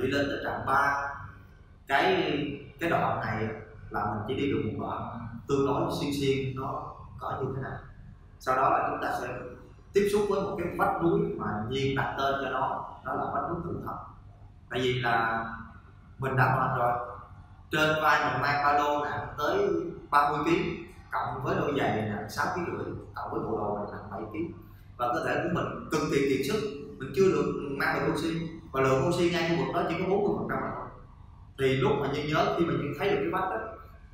đi lên tới trạm 3. Cái đoạn này là mình chỉ đi được một đoạn tương đối xuyên xuyên, nó có như thế này. Sau đó là chúng ta sẽ tiếp xúc với một cái vách núi mà Nhiên đặt tên cho nó, đó là vách núi Tự Thật. Tại vì là mình đã mệt rồi, trên vai mình mang ba lô nặng tới 30 kg, cộng với đôi giày nặng 6,5 kg, cộng với bộ đồ nặng 7 kg, và cơ thể của mình cực kỳ kiệt sức, mình chưa được mang được oxy, và lượng oxy ngay khu vực đó chỉ có 40% mà thôi. Thì lúc mà Nhiên nhớ, khi mình thấy được cái vách đó,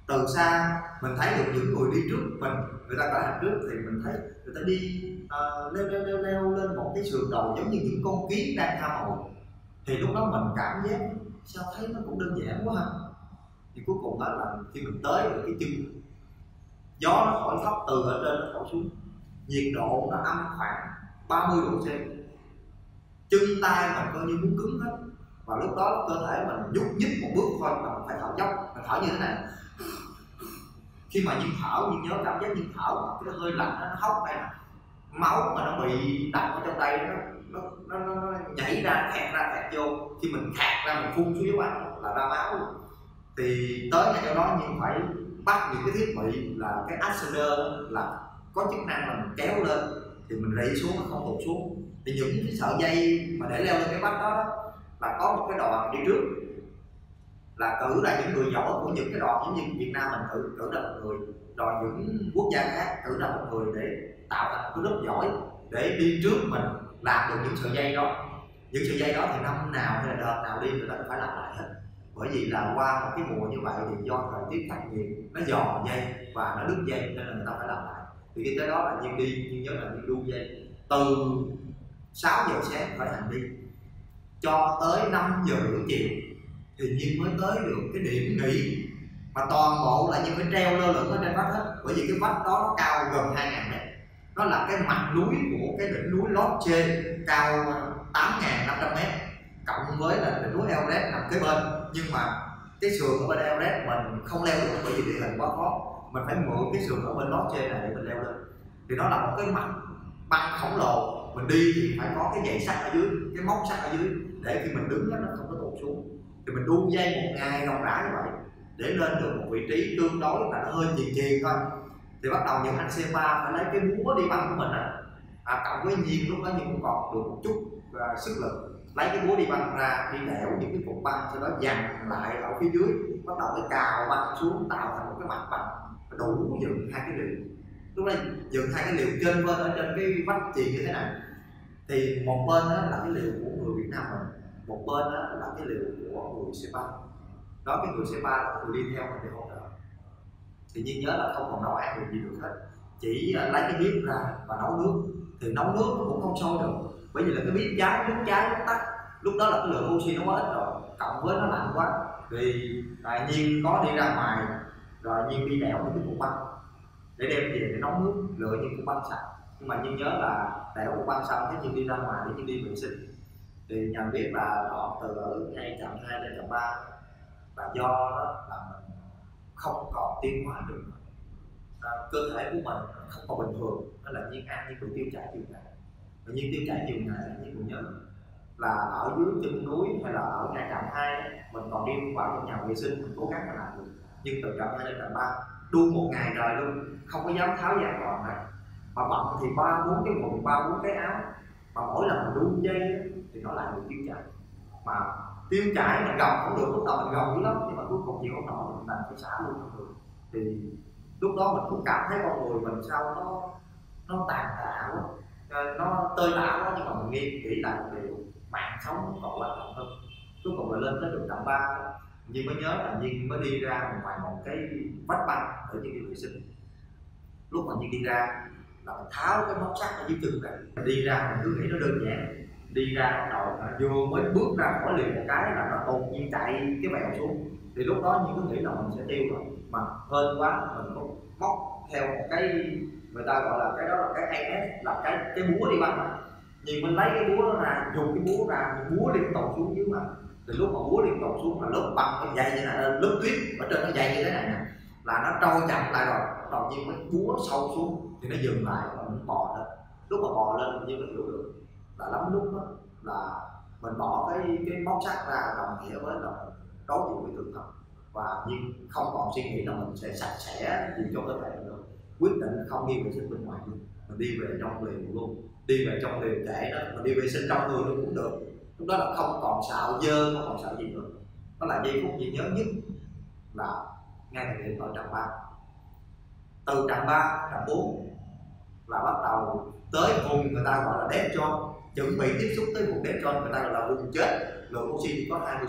từ xa mình thấy được những người đi trước mình, người ta khởi hành trước, thì mình thấy người ta đi leo lên một cái sườn đầu giống như những con kiến đang tha mồi. Thì lúc đó mình cảm giác sao thấy nó cũng đơn giản quá ha. Thì cuối cùng đó là khi mình tới được cái chân, gió nó thổi thấp từ ở trên nó thổi xuống, nhiệt độ nó âm khoảng 30 độ C, chân tay mình coi như muốn cứng hết, và lúc đó cơ thể mình nhúc nhích một bước thôi mà mình phải thở dốc, mình thở như thế này. Khi mà Nhiên thở, Nhiên nhớ cảm giác Nhiên thở cái hơi lạnh nó hốc này nè, máu mà nó bị đọng ở trong tay nó nhảy ra, khẹt vô. Khi mình khẹt ra, mình phun xuống dưới mặt là ra máu luôn. Thì tới ngày sau đó Nhiên phải bắt những cái thiết bị là cái ascender, là có chức năng là mình kéo lên thì mình rỉ xuống mà không tụt xuống. Thì những cái sợi dây mà để leo lên cái vách đó là có một cái đoạn đi trước, là cử ra những người giỏi của những cái đoạn, giống như Việt Nam mình cử ra một người, rồi những quốc gia khác cử ra một người để tạo thành một cái lớp giỏi để đi trước mình làm được những sợi dây đó. Những sợi dây đó thì năm nào hay là đợt nào đi người ta cũng phải làm lại hết, bởi vì là qua một cái mùa như vậy thì do thời tiết khắc nghiệt nó giòn dây và nó đứt dây nên là người ta phải làm lại. Thì khi tới đó là Nhiên đi, Nhiên nhớ là Nhiên đu dây từ 6 giờ sáng khởi hành đi cho tới 5 giờ rưỡi chiều thì Nhiên mới tới được cái điểm nghỉ, mà toàn bộ là Nhiên phải treo lơ lửng ở trên vách hết, bởi vì cái vách đó nó cao gần 2.000 mét, nó là cái mặt núi của cái đỉnh núi Lhotse cao 8.500 mét, cộng với là đỉnh núi Everest nằm kế bên. Nhưng mà cái sườn ở bên Everest mình không leo được bởi vì địa hình quá khó, mình phải mượn cái sườn ở bên Lhotse này để mình leo lên. Thì nó là một cái mặt băng khổng lồ, mình đi thì phải có cái dãy sắt ở dưới, cái móc sắt ở dưới để khi mình đứng đó nó không có tụt xuống. Thì mình đu dây một ngày ròng rã như vậy để lên được một vị trí tương đối là nó hơi chì thôi. Thì bắt đầu những anh C3 phải lấy cái búa đi băng của mình cộng với Nhiên lúc đó Nhiên cũng còn được một chút sức lực, lấy cái búa đi băng ra, đi đẽo những cái cục băng, sau đó dằn lại ở phía dưới, bắt đầu cái cào băng xuống tạo thành một cái mặt bằng đủ dựng 2 cái liều. Lúc đó dựng 2 cái liều trên bên ở trên cái vách chì như thế này, thì một bên đó là cái liều của người Việt Nam mình, một bên đó là cái liều của người C3. Đó, cái người C3 là người đi theo mình để hỗ trợ. Thì Nhiên nhớ là không còn nấu ăn được gì được hết, chỉ lấy cái bếp ra và nấu nước. Thì nấu nước nó cũng không sôi được, bởi vì là cái bếp cháy, nước cháy nó tắt. Lúc đó là cái lượng oxy nó quá ít rồi, cộng với nó lạnh quá. Thì Nhiên có đi ra ngoài, rồi Nhiên đi đẽo những cái cục băng để đem về để nấu nước, lựa những cục băng sạch. Nhưng mà Nhiên nhớ là đẽo cục băng xong cái Nhiên đi ra ngoài để Nhiên đi vệ sinh. Thì nhận biết là đoạn từ ở trạm 2 đến trạm 3 là do đó là mình không còn tiêu hóa được, cơ thể của mình không còn bình thường, nên là Nhiên ăn nhưng bị tiêu chảy nhiều ngày. Và Nhiên tiêu chảy nhiều ngày Nhiên cũng nhớ là ở dưới chân núi hay là ở ngay trạm 2 mình còn đi vào trong nhà vệ sinh, mình cố gắng mà làm được. Nhưng từ trạm 2 đến trạm 3 đu một ngày trời luôn, không có dám tháo giày còn này, mà bận thì 3-4 cái áo, mà mỗi lần mình đu dây thì nó lại bị tiêu chảy. Mà tiêu chảy mình gồng cũng được, lúc đầu mình gồng dữ lắm, nhưng mà cuối cùng chịu không nổi mình đành phải xả luôn không được. Thì lúc đó mình cũng cảm thấy con người mình sao nó tàn tạ quá, nó tơi tả quá. Nhưng mà mình nghiêng kỹ lại một điều, mạng sống nó còn quan trọng hơn. Cuối cùng là lên tới được trạm 3, nhưng mới nhớ là Nhiên mới đi ra ngoài một cái vách băng để Nhiên đi vệ sinh. Lúc mà Nhiên đi ra là mình tháo cái móc sắt ở dưới chân này, đi ra mình cứ nghĩ nó đơn giản, đi ra đầu vừa mới bước ra khỏi liền một cái là nó tột nhiên chạy cái bèo xuống. Thì lúc đó Nhiên cứ nghĩ là mình sẽ tiêu rồi, mà hên quá mình cũng móc theo một cái người ta gọi là cái đó là cái AS, là cái búa đi băng mà. Nhiên mình lấy cái búa ra, dùng cái búa ra, búa liên tục xuống dưới mà. Thì lúc mà búa liên tục xuống là lớp băng nó dày như thế này, lớp tuyết ở trên nó dày như thế này nè, là nó trôi chậm lại rồi. Đầu Nhiên mới búa sâu xuống thì nó dừng lại và mình bò lên. Lúc mà bò lên Nhiên mới hiểu được là lắm lúc đó là mình bỏ cái móc sắt ra đồng nghĩa với là đối diện với thực thật, và nhưng không còn suy nghĩ là mình sẽ sạch sẽ gì cho cơ thể nữa, quyết định không đi vệ sinh bên ngoài nữa, mình đi về trong liền luôn, đi về trong liền kể đó, mình đi vệ sinh trong người luôn cũng được, lúc đó là không còn xạo dơ, không còn xạo gì nữa. Đó là giây phút duy nhớ nhất là ngay thời điểm ở trạm 3. Từ trạm 3, trạm 4 là bắt đầu tới vùng người ta gọi là dead zone, chuẩn bị tiếp xúc tới vùng dead zone, người ta gọi là vùng chết, lượng oxy chỉ có 26-27%.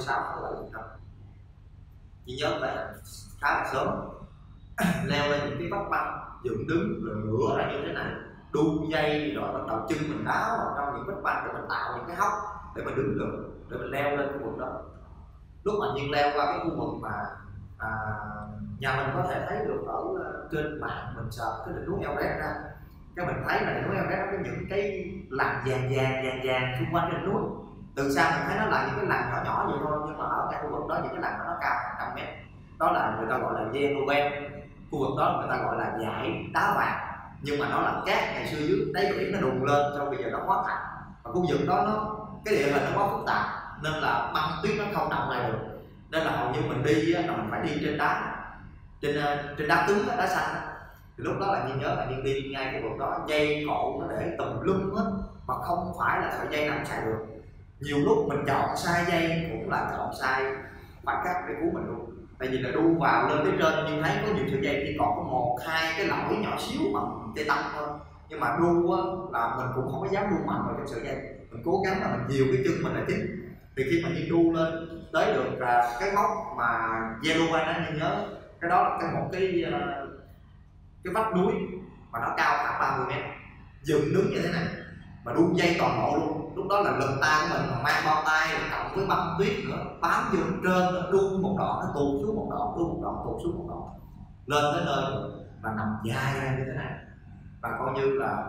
Chỉ nhớ là khá là sớm leo lên những cái vách băng dựng đứng rồi ngửa ra như thế này, đu dây rồi bắt đầu chân mình đá vào trong những vách băng để mình tạo những cái hốc để mình đứng được, để mình leo lên khu vực đó. Lúc mà Nhiên leo qua cái khu vực mà nhà mình có thể thấy được ở trên mạng, mình sợ cái đỉnh núi Everest ra, cái mình thấy là đỉnh núi Everest có những cái làn vàng xung quanh đỉnh núi. Từ xa mình thấy nó là những cái làn nhỏ nhỏ vậy thôi, nhưng mà ở cái khu vực đó những cái làn nó cao 100 mét, đó là người ta gọi là yellow band, khu vực đó người ta gọi là dải đá vàng, nhưng mà nó là cát ngày xưa dưới đáy biển nó đùng lên, xong bây giờ nó hóa thành, và khu vực đó nó cái địa hình nó quá phức tạp nên là băng tuyết nó không động lại được, nên là hầu như mình đi là mình phải đi trên đá, trên đá cứng, đá xanh. Thì lúc đó là Nhiên nhớ là Nhiên đi ngay cái vùng đó, dây cột nó để tùm lum hết, mà không phải là sợi dây nào cũng xài được. Nhiều lúc mình chọn sai dây cũng là chọn sai khoảng cách để cứu mình luôn, tại vì là đu vào lên tới trên nhưng thấy có nhiều sợi dây chỉ còn có 1-2 cái lõi nhỏ xíu bằng tê tông thôi, nhưng mà đu là mình cũng không có dám đu mạnh vào trong sợi dây, mình cố gắng là mình dìu cái chân mình là chính. Thì khi mà Nhiên đu lên tới được cái móc mà yellow band đó, Nhiên nhớ cái đó là một cái vách núi mà nó cao khoảng 30 mét, dựng đứng như thế này mà đu dây toàn bộ luôn. Lúc đó là lực tay của mình mang bao tay cộng với băng tuyết nữa bám vô trên, đu một đoạn nó tuột xuống một đoạn, đu một đoạn tuột xuống một đoạn, lên tới nơi mà nằm dài ra như thế này, và coi như là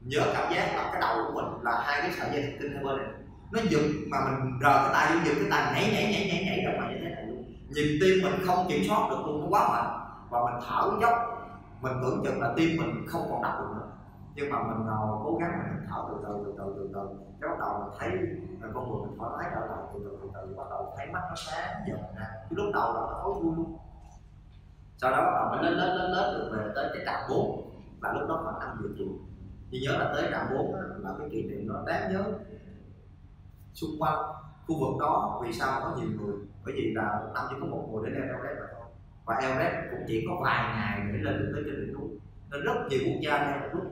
nhớ cảm giác là cái đầu của mình là 2 cái sợi dây thần kinh hai bên này nó giật, mà mình rờ cái tay vô, giật cái tay nhảy ra ngoài như thế này luôn, nhịp tim mình không kiểm soát được luôn, nó quá mạnh, và mình thở dốc, mình tưởng chừng là tim mình không còn đập được nữa, nhưng mà mình cố gắng mình thở từ từ, cái bắt đầu mình thấy con người mình thoải mái trở lại từ từ, bắt đầu thấy mắt nó sáng dần ra, chứ lúc đầu là nó tối vui luôn. Sau đó là mình lên được về tới cái trạm 4 và lúc đó khoảng 5 giờ chiều. Chỉ nhớ là tới trạm 4 là cái kỷ niệm nó đáng nhớ. Xung quanh khu vực đó vì sao có nhiều người, bởi vì là một năm chỉ có một người để leo Everest mà thôi, và Everest cũng chỉ có vài ngày để lên được tới trên đỉnh núi, nên rất nhiều quốc gia leo một lúc.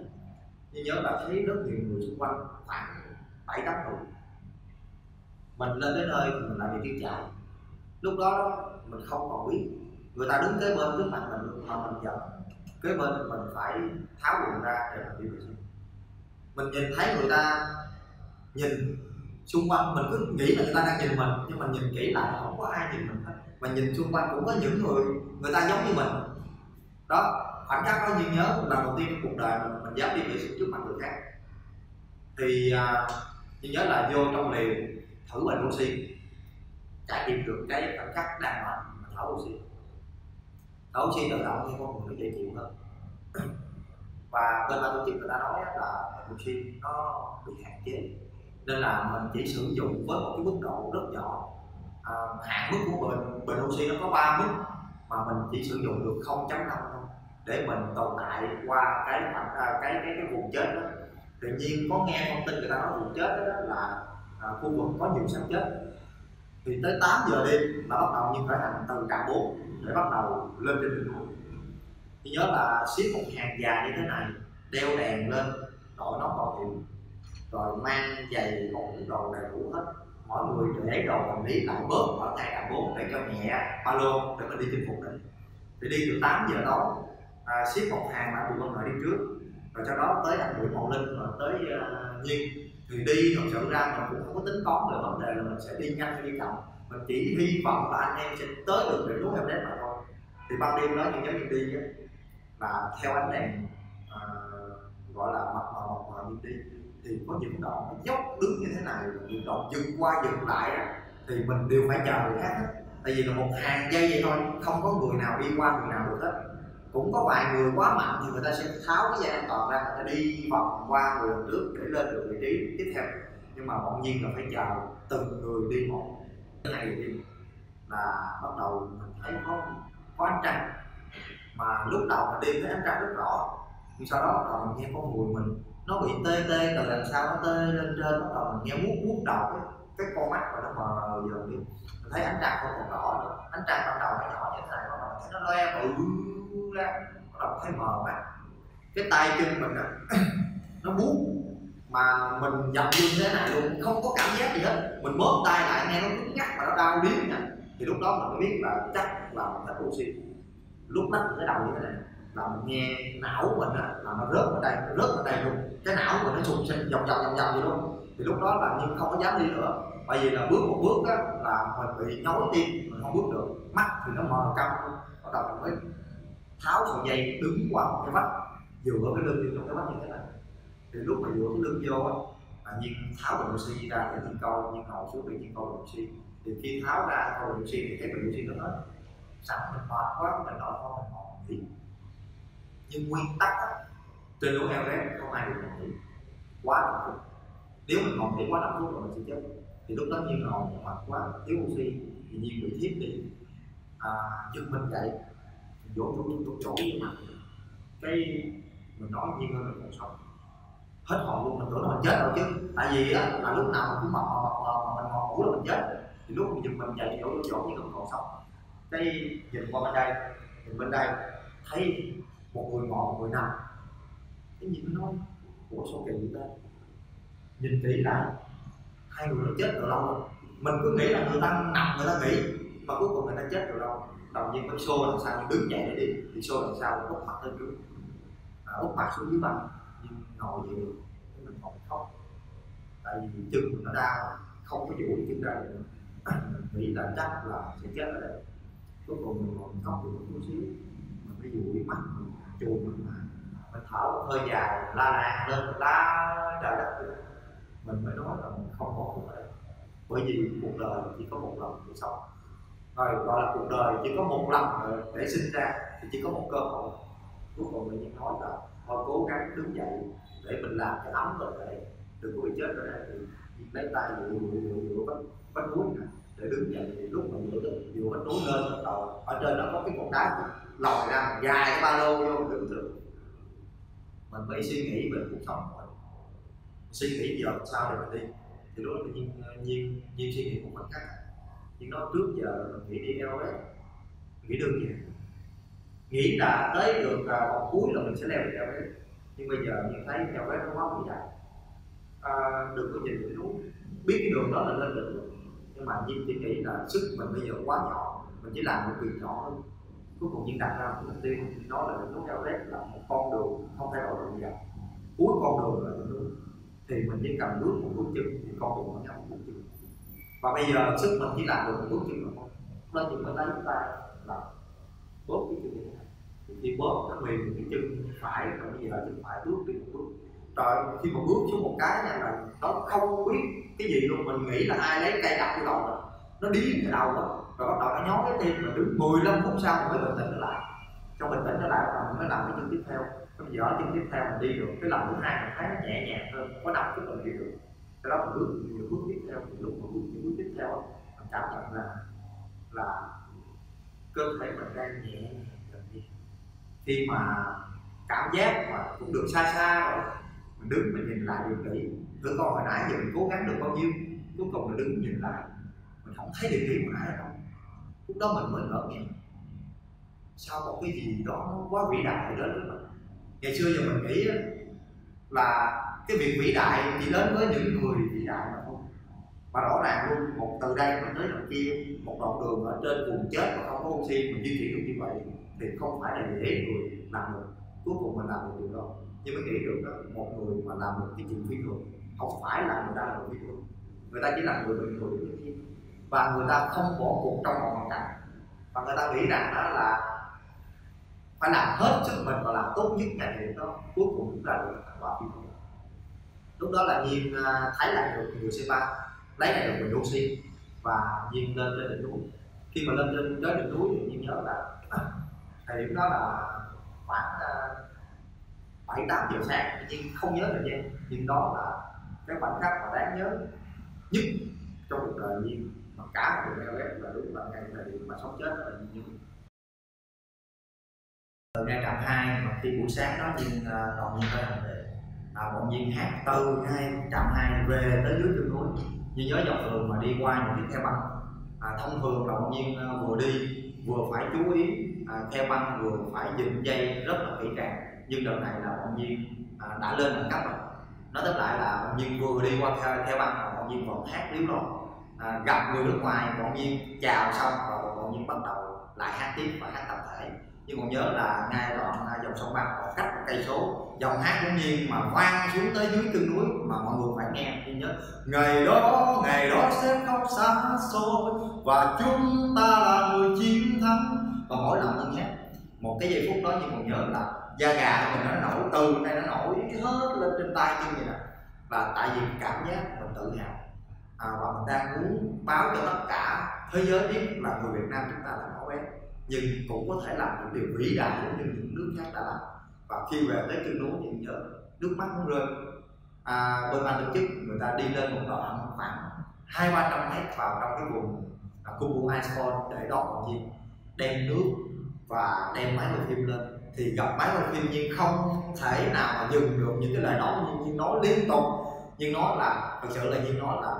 Nhưng nhớ là thấy rất nhiều người xung quanh khoảng 7-8 người. Mình lên tới nơi thì mình lại bị tiêu chạy, lúc đó mình không còn biết, người ta đứng kế bên trước mặt mình mà mình giận kế bên mình phải tháo quần ra để mình đi vệ sinh. Mình nhìn thấy người ta nhìn xung quanh, mình cứ nghĩ là người ta đang nhìn mình, nhưng mình nhìn kỹ lại không có ai nhìn mình hết, mà nhìn xung quanh cũng có những người ta giống như mình đó. Khoảnh khắc đó Nhiên nhớ lần đầu tiên trong cuộc đời mình dám đi vệ sinh trước mặt người khác. Thì Nhiên nhớ là vô trong liều thử bình oxy, trải nghiệm được cái khoảnh khắc đang mạnh mà thở oxy tự động thì con người nó dễ chịu hơn. Và bên ban tổ chức người ta nói là bình oxy nó bị hạn chế, nên là mình chỉ sử dụng với một cái mức độ rất nhỏ. Hạn mức của bình oxy nó có 3 mức mà mình chỉ sử dụng được 0.5 thôi để mình tồn tại qua cái vùng chết đó. Tự nhiên có nghe thông tin người ta nói vùng chết đó là khu vực có nhiều xác chết. Thì tới 8 giờ đêm là bắt đầu Nhiên khởi hành từ trạm 4 để bắt đầu lên trên đỉnh núi. Thì nhớ là xếp một hàng dài như thế này, đeo đèn lên, đội nón bảo hiểm, rồi mang giày ủng đồ đầy đủ hết, mọi người để đồ hành lý lại bớt ở ngày trạm 4 để cho nhẹ ba lô để mình đi chinh phục đỉnh. Thì đi từ 8 giờ tối ship một hàng mà tụi con hỏi đi trước, rồi sau đó tới hạng buổi Mậu Linh rồi tới Nhiên. Thì đi thật sự ra mình cũng không có tính toán về vấn đề là mình sẽ đi nhanh hay đi chậm, mình chỉ hy vọng là anh em sẽ tới được đỉnh núi Everest mà thôi. Thì ban đêm đó những nhóm Nhiên đi là theo ánh đèn gọi là mập mờ Nhiên đi, thì có những đoạn dốc đứng như thế này, những đoạn dừng qua dừng lại đó, thì mình đều phải chờ người khác hết, tại vì là một hàng dây vậy thôi, không có người nào đi qua người nào được hết. Cũng có vài người quá mạnh thì người ta sẽ tháo cái dây an toàn ra, người ta đi vòng qua người lần trước để lên được vị trí tiếp theo. nhưng mà bọn Nhiên là phải chờ từng người đi một. Cái này thì là bắt đầu mình thấy có ánh trăng, mà lúc đầu mình đi thấy ánh trăng rất rõ, nhưng sau đó bắt đầu mình nghe con người mình nó bị tê tê, rồi làm sao nó tê lên trên, bắt đầu mình nghe vuốt đầu cái con mắt mà nó mờ dần đi, mình thấy ánh trăng không còn rõ nữa. Ánh trăng ban đầu nó nhỏ như thế này, bắt đầu thấy nó loe bự ra, bắt đầu thấy mờ mắt, cái tay chân mình đó, nó buốt mà mình dập như thế này luôn, không có cảm giác gì hết. Mình bóp tay lại nghe nó cứng ngắc mà nó đau điếng nha, thì lúc đó mình mới biết là chắc là mình phải oxy. Lúc đó cái đầu như thế này là mình nghe não mình á, là nó rớt ở đây luôn, cái não mình nó xung sinh vòng vậy luôn. Thì lúc đó là nhưng không có dám đi nữa, bởi vì là bước một bước á là mình bị nhói tim, mình không bước được, mắt thì nó mờ câm. Bắt đầu mình mới tháo sợi dây đứng qua một cái vách, dựa cái lưng vô trong cái vách như thế này. Thì lúc mà dựa cái lưng vô á, Nhiên tháo bình oxy ra để Nhiên câu, Nhiên ngồi xuống để Nhiên câu bình oxy. Thì khi tháo ra câu bình oxy thì cái bình oxy nó hết, sẵn mình mệt quá mình đòi thôi mình ngồi nghỉ. Nhưng nguyên tắc á, trên núi Everest không ai được ngồi nghỉ quá 5 phút. Nếu mình ngồi nghỉ quá 5 phút rồi mình sẽ chết. Thì lúc đó Nhiên ngồi mệt quá, thiếu oxy thì Nhiên bị thiếp đi, giật mình dậy, vỗ chỗ với mặt cái mình nói Nhiên ơi mình còn sống, hết hồn luôn. Mình tưởng là mình chết rồi chứ, tại vì á là lúc nào mình cũng mập mà mình ngồi ngủ là mình chết. Thì lúc mình chạy chỗ nhưng mình còn sống. Cái nhìn qua bên đây, nhìn bên đây thấy một người ngồi một người nằm, cái nhìn nó nói của số kỳ vậy ta. Nhìn kỹ lại hai người đã chết từ lâu rồi, mình cứ nghĩ là người ta nằm người ta nghỉ, mà cuối cùng người ta chết từ lâu. Đầu nhiên mới xô làm sao đứng dậy để đi, thì xô làm sao úp mặt lên trước, úp mặt xuống dưới bàn. Nhưng ngồi về được, mình còn khóc, tại vì chân mình nó đau, không có duỗi chân ra được, mình nghĩ là chắc là sẽ chết ở đây. Cuối cùng mình còn khóc được một chút xíu, mình mới duỗi mắt, mình chùi mình thở một hơi dài, la làng lên, la trời đất, mình mới nói là mình không có cuộc đời, bởi vì cuộc đời chỉ có một lần để sống, rồi gọi là cuộc đời chỉ có một lần để sinh ra, thì chỉ có một cơ hội. Cuối cùng mình nói là họ cố gắng đứng dậy để mình làm cái ấm cơ thể, đừng có bị chết ở đây. Thì lấy tay dựa vách núi này để đứng dậy. Thì lúc mình dựa vách núi lên bắt đầu ở trên đó có cái cột đá lòi ra dài cái ba lô vô đứng được. Mình mới suy nghĩ về cuộc sống của mình, suy nghĩ giờ làm sao để mình đi. Thì lúc đó tự nhiên Nhiên suy nghĩ một khoảnh khắc, nhưng nó trước giờ mình nghĩ đi Everest, nghĩ đơn giản, nghĩ là tới được vòng cuối là mình sẽ leo được Everest. Nhưng bây giờ mình thấy Everest nó quá vĩ đại, đừng có nhìn đỉnh núi, biết cái đường đó là lên được rồi. Nhưng mà Nhiên chỉ nghĩ là sức mình bây giờ quá nhỏ, mình chỉ làm một việc nhỏ thôi. Cuối cùng Nhiên đặt ra một mục tiêu, đó là đỉnh núi Everest là một con đường không thay đổi được gì cả, cuối con đường là đỉnh núi, thì mình chỉ cầm bước một bước chân thì con đường nó nhắm một bước chân. Và bây giờ sức mình chỉ làm được một bước chân thôi, đó chỉ mới lấy tay là bóp cái chân này. Thì bóp nó mềm cái chân phải, rồi bây giờ chân phải bước đi một bước. Rồi khi mà bước xuống một cái này là nó không biết cái gì luôn, mình nghĩ là ai lấy cây đập vô đầu rồi, nó điên cái đầu đó. Rồi bắt đầu nó nhói cái tim, rồi đứng 15 phút sau mới bình tĩnh trở lại. Trong bình tĩnh trở lại là mình mới làm cái chân tiếp theo. Bây giờ chân tiếp theo mình đi được, cái lần thứ hai mình thấy nó nhẹ nhàng hơn, có đập chút mình đi được. Cái đó mình bước những bước tiếp theo, thì lúc mà bước những bước tiếp theo mình cảm nhận là cơ thể mình đang nhẹ nhàng. Khi mà cảm giác mà cũng được xa xa rồi, mình đứng mình nhìn lại điều kỹ, thử coi hồi nãy giờ mình cố gắng được bao nhiêu. Cuối cùng mình đứng nhìn lại, mình không thấy điều kỹ hồi nãy đâu. Lúc đó mình mới ngỡ ngàng, sao một cái gì đó nó quá vĩ đại đến với mình. Ngày xưa giờ mình nghĩ là cái việc vĩ đại chỉ đến với những người vĩ đại mà thôi. Mà rõ ràng luôn, một từ đây mình tới đằng kia, một đoạn đường ở trên vùng chết mà không có oxy mình di chuyển được như vậy thì không phải là dễ người làm được. Cuối cùng mình làm được điều đó, nhưng mới nghĩ được đó, một người mà làm được cái chuyện phi thường, không phải là người ta là người phi thường, người ta chỉ là người bình thường như thế, và người ta không bỏ cuộc trong mọi hoàn cảnh, và người ta nghĩ rằng đó là phải làm hết sức mình và làm tốt nhất ngày hiện đó, cuối cùng cũng là được thành quả phi thường. Lúc đó là Nhiên thấy lại được người C3, lấy lại được người oxy, và Nhiên lên trên đỉnh núi. Khi mà lên trên tới đỉnh núi thì Nhiên nhớ là thời điểm đó là khoảng 7-8 giờ sáng, nhưng không nhớ thời gian, nhưng đó là cái khoảnh khắc mà đáng nhớ nhất trong cuộc đời Nhiên mà cả một đường Everest, là đúng là ngày thời điểm mà sống chết là Nhiên nhất. Từ ngày trạm 2 mà khi buổi sáng đó Nhiên đòn Nhiên tới làm về, bọn Nhiên hát từ trạm 2 về tới dưới chân núi. Nhiên nhớ dọc đường mà đi qua những cái khe băng, thông thường là bọn Nhiên vừa đi vừa phải chú ý khe băng, vừa phải dựng dây rất là kỹ càng. Nhưng đợt này là bọn Nhiên đã lên đẳng cấp rồi, nói tóm lại là bọn Nhiên vừa đi qua khe băng mà bọn Nhiên còn hát liếu lo. Gặp người nước ngoài bọn Nhiên chào xong rồi bọn Nhiên bắt đầu lại hát tiếp và hát tập thể. Nhưng còn nhớ là ngay đoạn dòng sông Băng còn cách một cây số, dòng hát của Nhiên mà vang xuống tới dưới chân núi mà mọi người phải nghe. Nhiên nhớ ngày đó sẽ khóc xa xôi và chúng ta là người chiến thắng. Và mỗi lần Nhiên hát một cái giây phút đó, Nhiên còn nhớ là da gà của mình nó nổi, từ này nó nổi hết lên trên tay Nhiên vậy nè. Và tại vì cảm giác mình tự hào và mình đang muốn báo cho tất cả thế giới biết là người Việt Nam chúng ta là nhỏ bé nhưng cũng có thể làm những điều vĩ đại giống như những nước khác đã làm. Và khi về tới chân núi thì nhớ nước mắt không rơi. Bên ban tổ chức người ta đi lên một đoạn khoảng 200-300 mét vào trong cái vùng Kubu Iceland để đón bọn Nhiên, đem nước và đem máy quay phim lên. Thì gặp máy quay phim Nhiên không thể nào mà dừng được những cái lời nói của Nhiên nói liên tục. Nhiên nói là thật sự là Nhiên nói là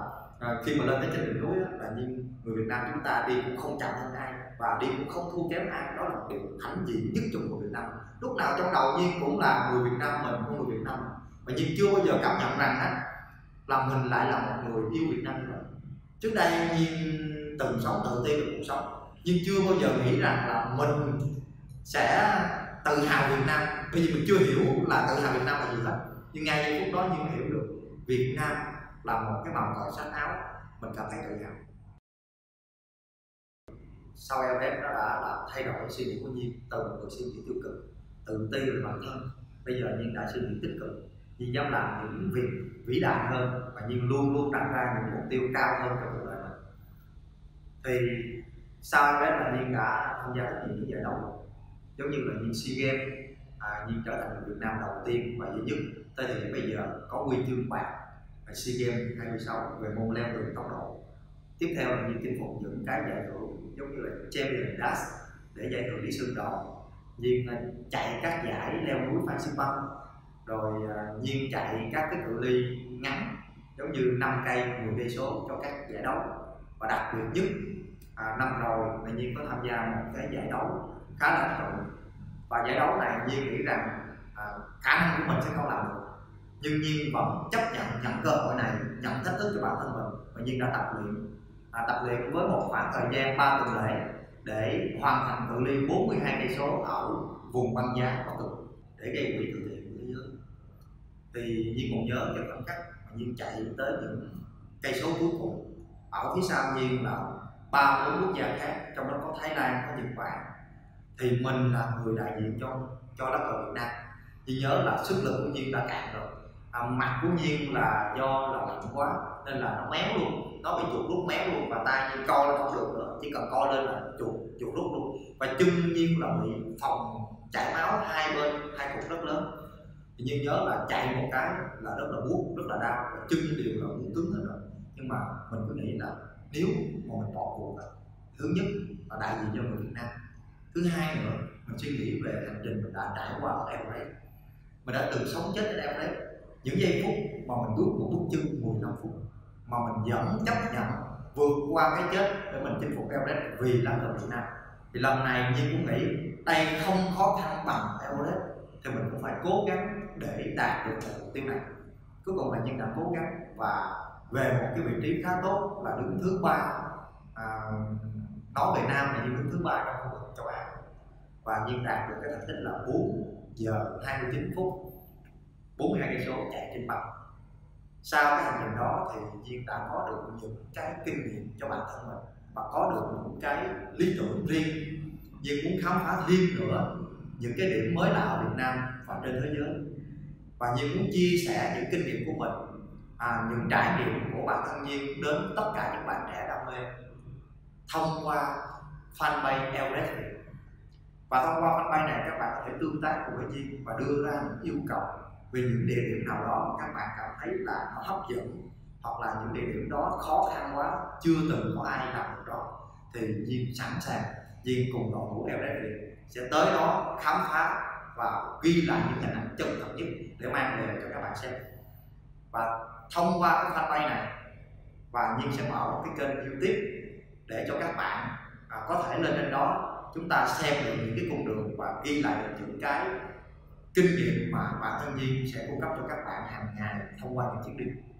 khi mà lên tới trên đỉnh núi đó, là Nhiên người Việt Nam chúng ta đi cũng không chậm hơn ai và đi cũng không thua kém ai. Đó là một điều hãnh diện nhất trong người Việt Nam. Lúc nào trong đầu Nhiên cũng là người Việt Nam mình, con người Việt Nam. Và Nhiên chưa bao giờ cảm nhận rằng là mình lại là một người yêu Việt Nam nữa. Trước đây Nhiên từng sống tự ti về cuộc sống, nhưng chưa bao giờ nghĩ rằng là mình sẽ tự hào Việt Nam. Bởi vì mình chưa hiểu là tự hào Việt Nam là gì hết. Nhưng ngay giây phút đó Nhiên hiểu được Việt Nam là một cái màu cờ xanh áo, mình cảm thấy tự hào. Sau Everest nó đã là thay đổi suy nghĩ của Nhiên, từ một người suy nghĩ tiêu cực, tự ti về bản thân, bây giờ Nhiên đã suy nghĩ tích cực. Nhiên dám làm những việc vĩ đại hơn và Nhiên luôn luôn đặt ra những mục tiêu cao hơn cho cuộc đời mình. Thì sau Everest là Nhiên đã tham gia rất nhiều những giải đấu, giống như là Nhiên SEA Games, Nhiên trở thành người Việt Nam đầu tiên và duy nhất tới thời điểm bây giờ có huy chương bạc SEA Games 26 về môn leo tường tốc độ. Tiếp theo là Nhiên chinh phục những cái giải thưởng giống như là Champion Dash để giải thưởng đi sương đỏ. Nhiên chạy các giải leo núi Phan Xi Păng, rồi Nhiên chạy các cái cự ly ngắn giống như 5 cây, 10 cây số cho các giải đấu. Và đặc biệt nhất năm rồi là Nhiên có tham gia một cái giải đấu khá là ấn tượng. Và giải đấu này Nhiên nghĩ rằng khả năng của mình sẽ không làm được. Nhưng Nhiên vẫn chấp nhận nhận cơ hội này, nhận thách thức cho bản thân mình. Và Nhiên đã tập luyện với một khoảng thời gian 3 tuần lễ để hoàn thành cự ly 42 cây số ở vùng Banja của Cực để gây quỹ từ thiện của thế giới. Thì Nhiên còn nhớ cái khoảng cách mà Nhiên chạy tới những cây số cuối cùng. Ở phía sau Nhiên là 3-4 quốc gia khác, trong đó có Thái Lan, có Nhật Bản. Thì mình là người đại diện cho lá cờ Việt Nam. Nhiên nhớ là sức lực của Nhiên đã cạn rồi. Mặt của Nhiên là do là lạnh quá nên là nó méo luôn, nó bị chuột rút méo luôn. Và tay Nhiên co lên không được nữa, chỉ cần co lên là chuột rút luôn. Và chân Nhiên là bị phòng chảy máu hai bên, hai cục rất lớn. Thì Nhiên nhớ là chạy một cái là rất là buốt, rất là đau, và chân đều là muốn cứng hết rồi. Nhưng mà mình cứ nghĩ là nếu mà mình bỏ cuộc là thứ nhất là đại diện cho người Việt Nam, thứ hai nữa mình suy nghĩ về hành trình mình đã trải qua ở Everest, mình đã từng sống chết ở Everest. Những giây phút mà mình bước một bước chân 15 phút mà mình vẫn chấp nhận vượt qua cái chết để mình chinh phục Everest vì là người Việt Nam. Thì lần này Nhiên cũng nghĩ đây không khó khăn bằng Everest thì mình cũng phải cố gắng để đạt được mục tiêu này. Cuối cùng là Nhiên đã cố gắng và về một cái vị trí khá tốt là đứng thứ 3. Nói về Nam là Nhiên đứng thứ 3 trong khu vực châu Á và Nhiên đạt được cái thành tích là 4 giờ 29 phút, 42 cây số chạy trên băng. Sau cái hành trình đó thì Nhiên đã có được những cái kinh nghiệm cho bản thân mình và có được những cái lý tưởng riêng. Nhiên muốn khám phá thêm nữa những cái điểm mới lạ ở Việt Nam và trên thế giới. Và Nhiên muốn chia sẻ những kinh nghiệm của mình, những trải nghiệm của bản thân Nhiên đến tất cả những bạn trẻ đam mê thông qua fanpage Everest Việt. Và thông qua fanpage này các bạn có thể tương tác cùng với Nhiên và đưa ra những yêu cầu vì những địa điểm nào đó các bạn cảm thấy là nó hấp dẫn, hoặc là những địa điểm đó khó khăn quá, chưa từng có ai làm được đó, thì Nhiên sẵn sàng, Nhiên cùng đội ngũ Everest Việt sẽ tới đó khám phá và ghi lại những hình ảnh chân thật nhất để mang về cho các bạn xem. Và thông qua cái fanpage này, và Nhiên sẽ mở cái kênh YouTube để cho các bạn có thể lên trên đó chúng ta xem được những cái cung đường và ghi lại được những cái kinh nghiệm mà bản thân Nhiên sẽ cung cấp cho các bạn hàng ngày thông qua những chuyến đi.